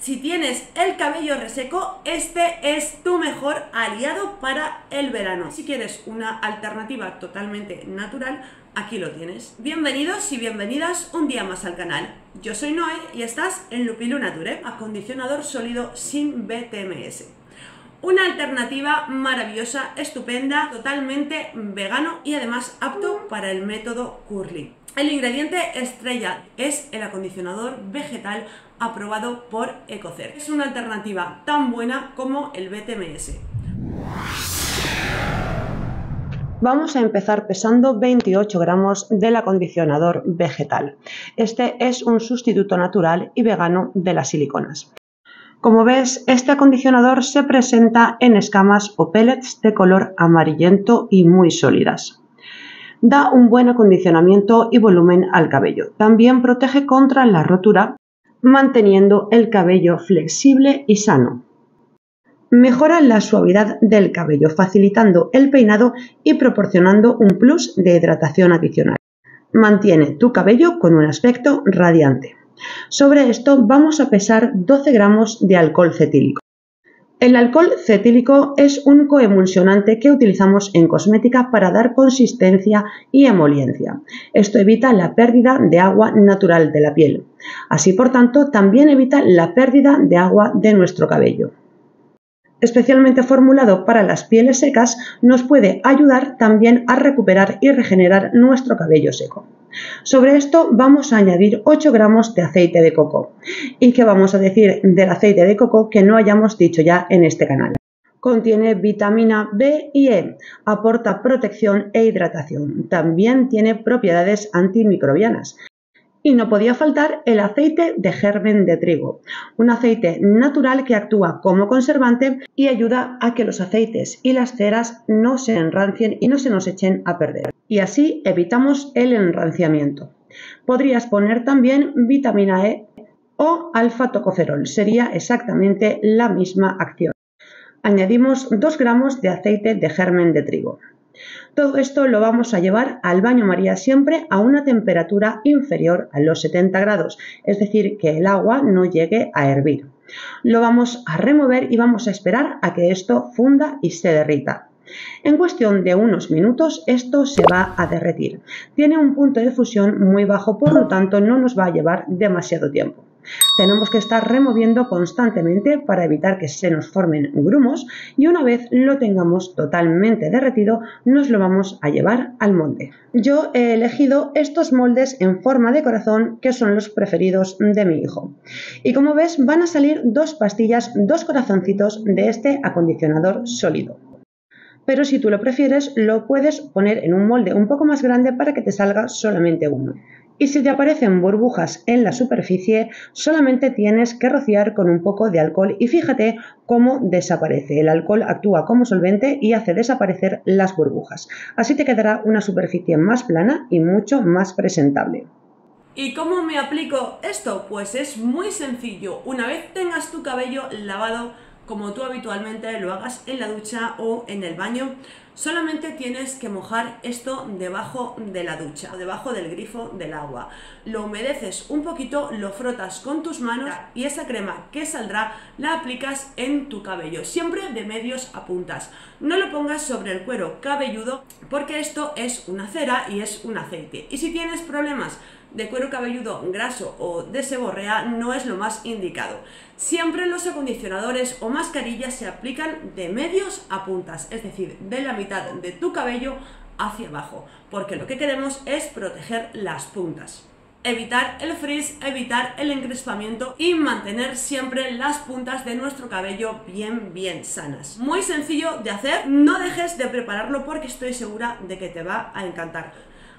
si tienes el cabello reseco, este es tu mejor aliado para el verano. Si quieres una alternativa totalmente natural, aquí lo tienes. Bienvenidos y bienvenidas un día más al canal. Yo soy Noé y estás en Lupilu Nature, acondicionador sólido sin BTMS. Una alternativa maravillosa, estupenda, totalmente vegano y además apto para el método curly. El ingrediente estrella es el acondicionador vegetal aprobado por Ecocert. Es una alternativa tan buena como el BTMS. Vamos a empezar pesando 28 gramos del acondicionador vegetal. Este es un sustituto natural y vegano de las siliconas. Como ves, este acondicionador se presenta en escamas o pellets de color amarillento y muy sólidas. Da un buen acondicionamiento y volumen al cabello. También protege contra la rotura, manteniendo el cabello flexible y sano. Mejora la suavidad del cabello, facilitando el peinado y proporcionando un plus de hidratación adicional. Mantiene tu cabello con un aspecto radiante. Sobre esto vamos a pesar 12 gramos de alcohol cetílico. El alcohol cetílico es un coemulsionante que utilizamos en cosmética para dar consistencia y emoliencia. Esto evita la pérdida de agua natural de la piel. Así, por tanto, también evita la pérdida de agua de nuestro cabello. Especialmente formulado para las pieles secas, nos puede ayudar también a recuperar y regenerar nuestro cabello seco. Sobre esto vamos a añadir 8 gramos de aceite de coco. ¿Y qué vamos a decir del aceite de coco que no hayamos dicho ya en este canal? Contiene vitamina B y E, aporta protección e hidratación. También tiene propiedades antimicrobianas. Y no podía faltar el aceite de germen de trigo, un aceite natural que actúa como conservante y ayuda a que los aceites y las ceras no se enrancien y no se nos echen a perder. Y así evitamos el enranciamiento. Podrías poner también vitamina E o alfa-tocoferol, sería exactamente la misma acción. Añadimos 2 gramos de aceite de germen de trigo. Todo esto lo vamos a llevar al baño María siempre a una temperatura inferior a los 70 grados, es decir, que el agua no llegue a hervir. Lo vamos a remover y vamos a esperar a que esto funda y se derrita. En cuestión de unos minutos esto se va a derretir. Tiene un punto de fusión muy bajo, por lo tanto no nos va a llevar demasiado tiempo. Tenemos que estar removiendo constantemente para evitar que se nos formen grumos y una vez lo tengamos totalmente derretido nos lo vamos a llevar al molde. Yo he elegido estos moldes en forma de corazón que son los preferidos de mi hijo. Y como ves van a salir 2 pastillas, 2 corazoncitos de este acondicionador sólido. Pero si tú lo prefieres lo puedes poner en un molde un poco más grande para que te salga solamente uno. Y si te aparecen burbujas en la superficie, solamente tienes que rociar con un poco de alcohol y fíjate cómo desaparece. El alcohol actúa como solvente y hace desaparecer las burbujas. Así te quedará una superficie más plana y mucho más presentable. ¿Y cómo me aplico esto? Pues es muy sencillo. Una vez tengas tu cabello lavado, como tú habitualmente lo hagas en la ducha o en el baño, solamente tienes que mojar esto debajo de la ducha o debajo del grifo del agua. Lo humedeces un poquito, lo frotas con tus manos y esa crema que saldrá la aplicas en tu cabello, siempre de medios a puntas. No lo pongas sobre el cuero cabelludo porque esto es una cera y es un aceite. Y si tienes problemas de cuero cabelludo graso o de seborrea, no es lo más indicado. Siempre los acondicionadores o mascarillas se aplican de medios a puntas, es decir, de la mitad de tu cabello hacia abajo, porque lo que queremos es proteger las puntas. Evitar el frizz, evitar el encrespamiento y mantener siempre las puntas de nuestro cabello bien sanas. Muy sencillo de hacer, no dejes de prepararlo porque estoy segura de que te va a encantar.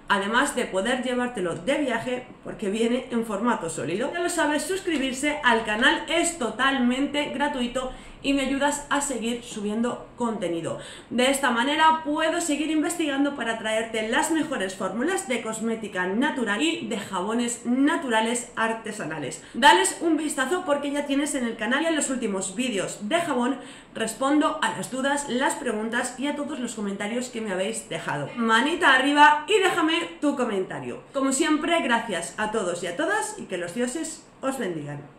Además de poder llevártelo de viaje porque viene en formato sólido. Ya lo sabes, suscribirse al canal es totalmente gratuito y me ayudas a seguir subiendo contenido. De esta manera puedo seguir investigando para traerte las mejores fórmulas de cosmética natural y de jabones naturales artesanales. Dales un vistazo porque ya tienes en el canal y en los últimos vídeos de jabón respondo a las dudas, las preguntas y a todos los comentarios que me habéis dejado. Manita arriba y déjame tu comentario. Como siempre, gracias a todos y a todas y que los dioses os bendigan.